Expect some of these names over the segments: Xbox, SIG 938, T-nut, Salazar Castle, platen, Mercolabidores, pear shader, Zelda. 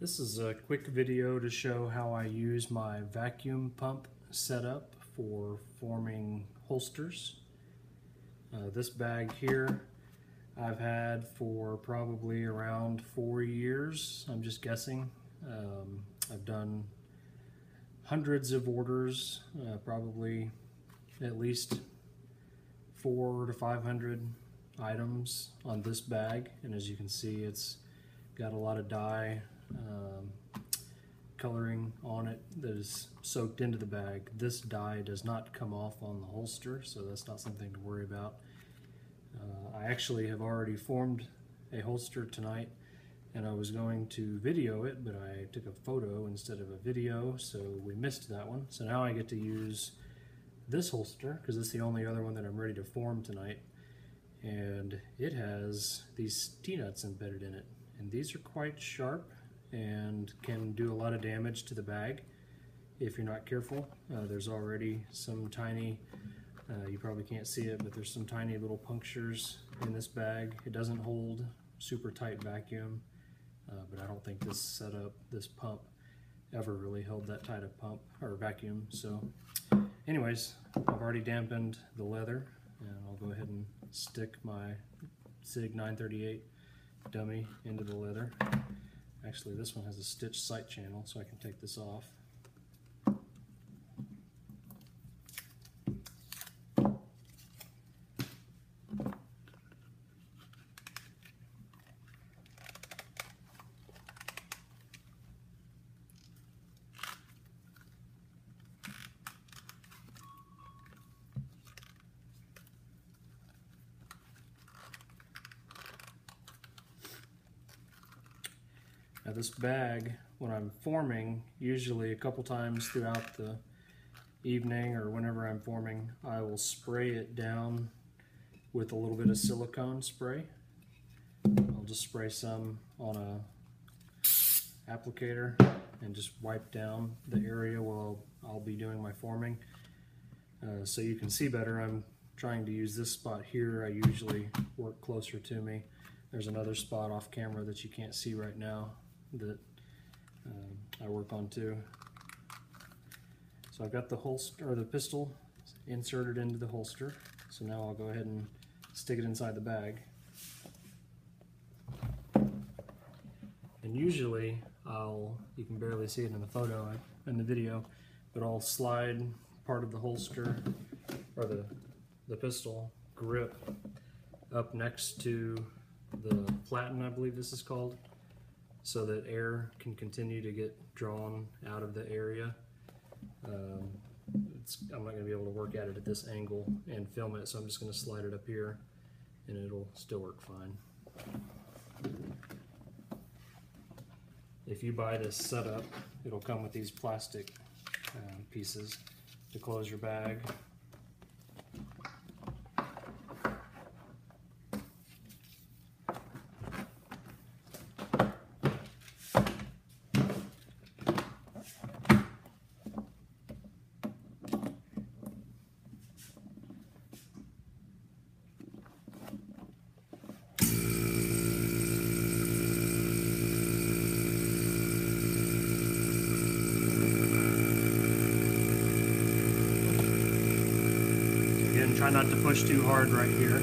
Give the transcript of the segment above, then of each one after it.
This is a quick video to show how I use my vacuum pump setup for forming holsters. This bag here I've had for probably around 4 years, I'm just guessing. I've done hundreds of orders, probably at least 400 to 500 items on this bag, and as you can see, it's got a lot of dye coloring on it that is soaked into the bag. This dye does not come off on the holster, so that's not something to worry about. I actually have already formed a holster tonight, and I was going to video it, but I took a photo instead of a video, so we missed that one. So now I get to use this holster because it's the only other one that I'm ready to form tonight, and it has these T-nuts embedded in it, and these are quite sharp and can do a lot of damage to the bag if you're not careful. There's already some tiny, you probably can't see it, but there's some tiny little punctures in this bag. It doesn't hold super tight vacuum, but I don't think this setup, this pump, ever really held that tight of pump or vacuum. So anyways, I've already dampened the leather, and I'll go ahead and stick my SIG 938 dummy into the leather. Actually, this one has a stitch sight channel, so I can take this off. Now this bag, when I'm forming, usually a couple times throughout the evening or whenever I'm forming, I will spray it down with a little bit of silicone spray. I'll just spray some on a applicator and just wipe down the area while I'll be doing my forming. So you can see better, I'm trying to use this spot here. I usually work closer to me. There's another spot off camera that you can't see right now that I work on too. So I've got the holster or the pistol inserted into the holster. So now I'll go ahead and stick it inside the bag. And usually you can barely see it in the photo in the video, but I'll slide part of the holster or the pistol grip up next to the platen, I believe this is called, so that air can continue to get drawn out of the area. I'm not going to be able to work at it at this angle and film it, so I'm just going to slide it up here and it'll still work fine. If you buy this setup, it'll come with these plastic pieces to close your bag. Try not to push too hard right here.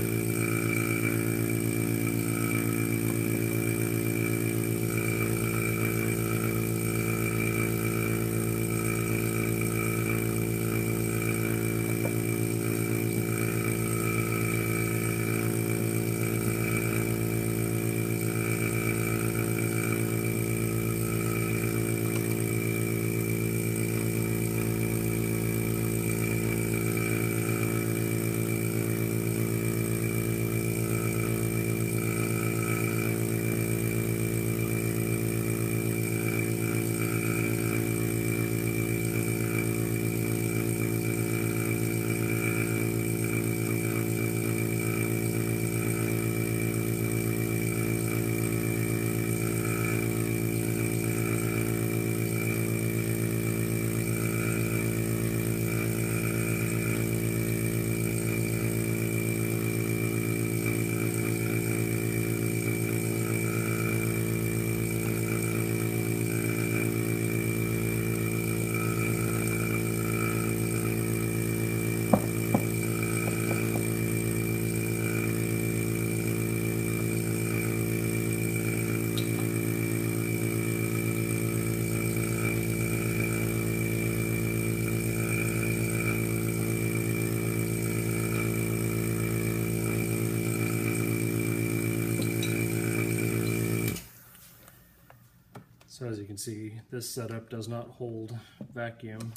So as you can see, this setup does not hold vacuum.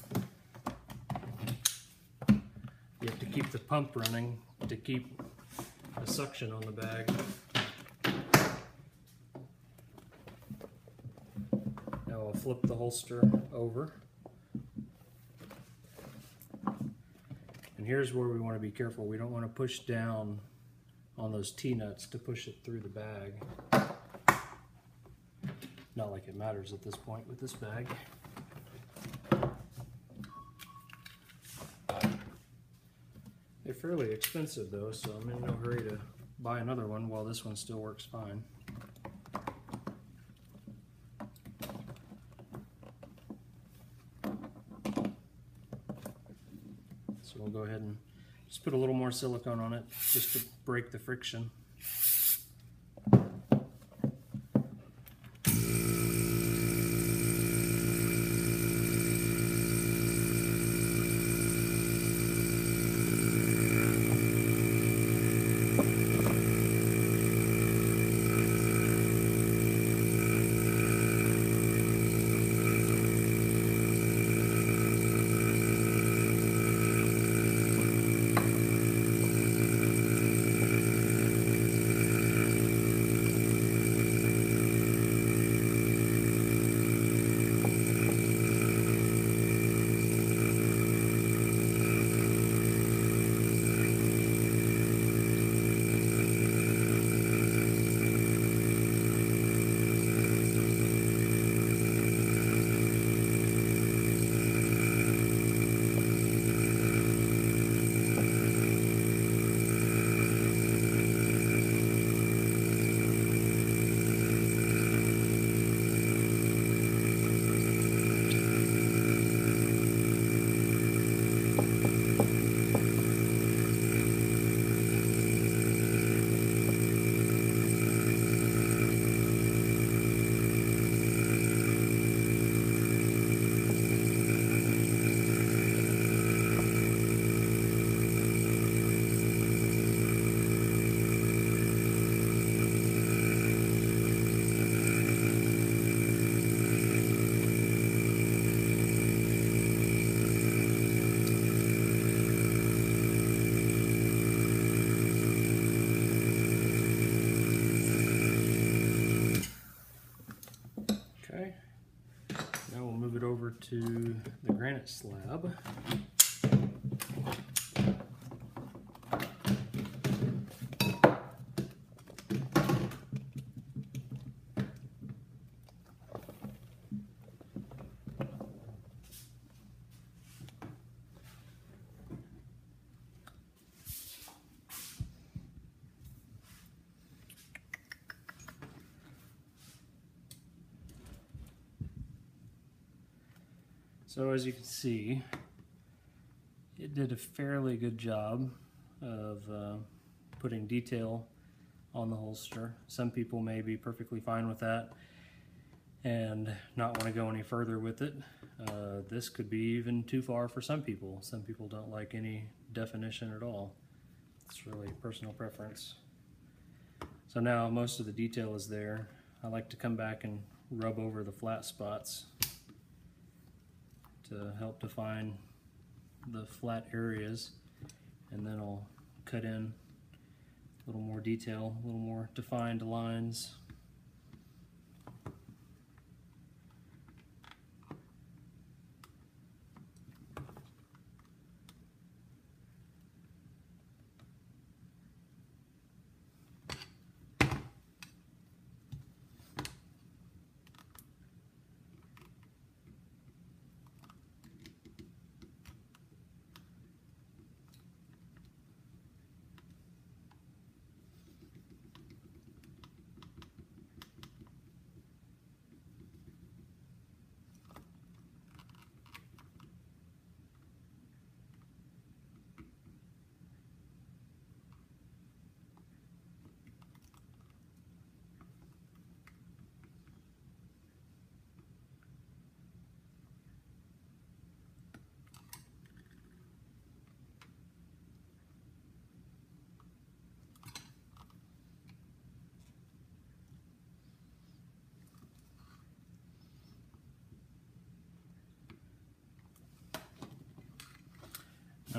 You have to keep the pump running to keep the suction on the bag. Now I'll flip the holster over. And here's where we want to be careful. We don't want to push down on those T-nuts to push it through the bag. Not like it matters at this point with this bag. They're fairly expensive though, so I'm in no hurry to buy another one while this one still works fine. So we'll go ahead and just put a little more silicone on it just to break the friction. Over to the granite slab. So as you can see, it did a fairly good job of putting detail on the holster. Some people may be perfectly fine with that and not want to go any further with it. This could be even too far for some people. Some people don't like any definition at all. It's really personal preference. So now most of the detail is there. I like to come back and rub over the flat spots to help define the flat areas, and then I'll cut in a little more detail, a little more defined lines.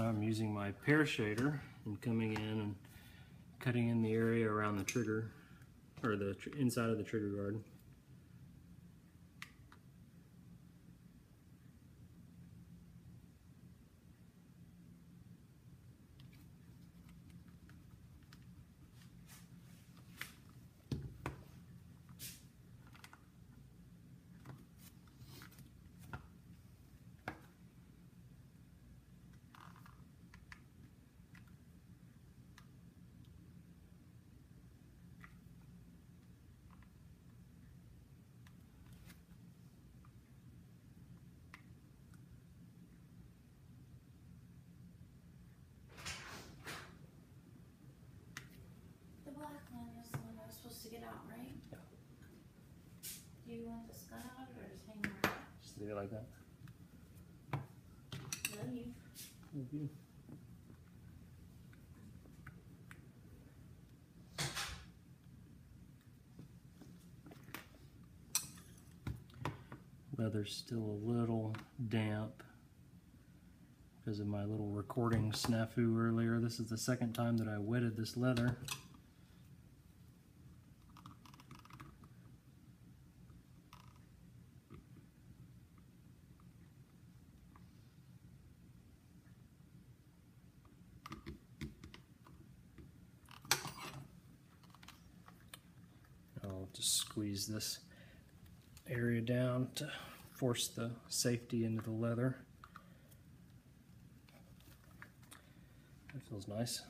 I'm using my pear shader and coming in and cutting in the area around the trigger, or the inside of the trigger guard. Get out, right? Yeah. Do you want this gun out or just hang around? Just leave it like that. Love you. Love you. Leather's still a little damp because of my little recording snafu earlier. This is the second time that I wetted this leather. Just squeeze this area down to force the safety into the leather. That feels nice.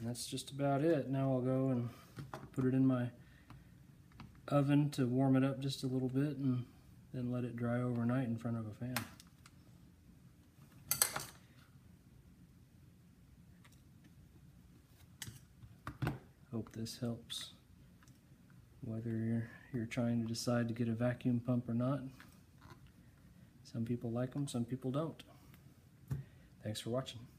And that's just about it. Now I'll go and put it in my oven to warm it up just a little bit and then let it dry overnight in front of a fan. Hope this helps, whether you're trying to decide to get a vacuum pump or not. Some people like them, some people don't. Thanks for watching.